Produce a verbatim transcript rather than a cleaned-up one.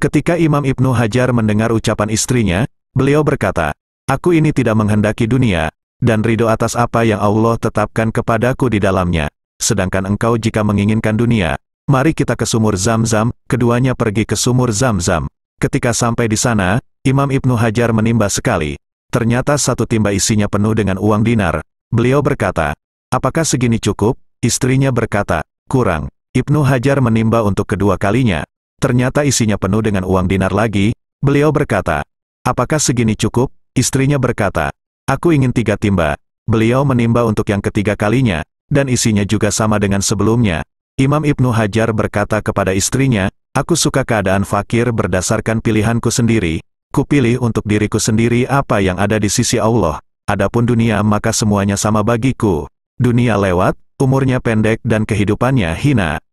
Ketika Imam Ibnu Hajar mendengar ucapan istrinya, beliau berkata, "Aku ini tidak menghendaki dunia, dan ridho atas apa yang Allah tetapkan kepadaku di dalamnya. Sedangkan engkau jika menginginkan dunia, mari kita ke sumur Zamzam." Keduanya pergi ke sumur Zamzam. Ketika sampai di sana, Imam Ibnu Hajar menimba sekali. Ternyata satu timba isinya penuh dengan uang dinar. Beliau berkata, "Apakah segini cukup?" Istrinya berkata, "Kurang." Ibnu Hajar menimba untuk kedua kalinya. Ternyata isinya penuh dengan uang dinar lagi. Beliau berkata, "Apakah segini cukup?" Istrinya berkata, "Aku ingin tiga timba." Beliau menimba untuk yang ketiga kalinya, dan isinya juga sama dengan sebelumnya. Imam Ibnu Hajar berkata kepada istrinya, "Aku suka keadaan fakir berdasarkan pilihanku sendiri. Kupilih untuk diriku sendiri apa yang ada di sisi Allah. Adapun dunia maka semuanya sama bagiku. Dunia lewat, umurnya pendek dan kehidupannya hina.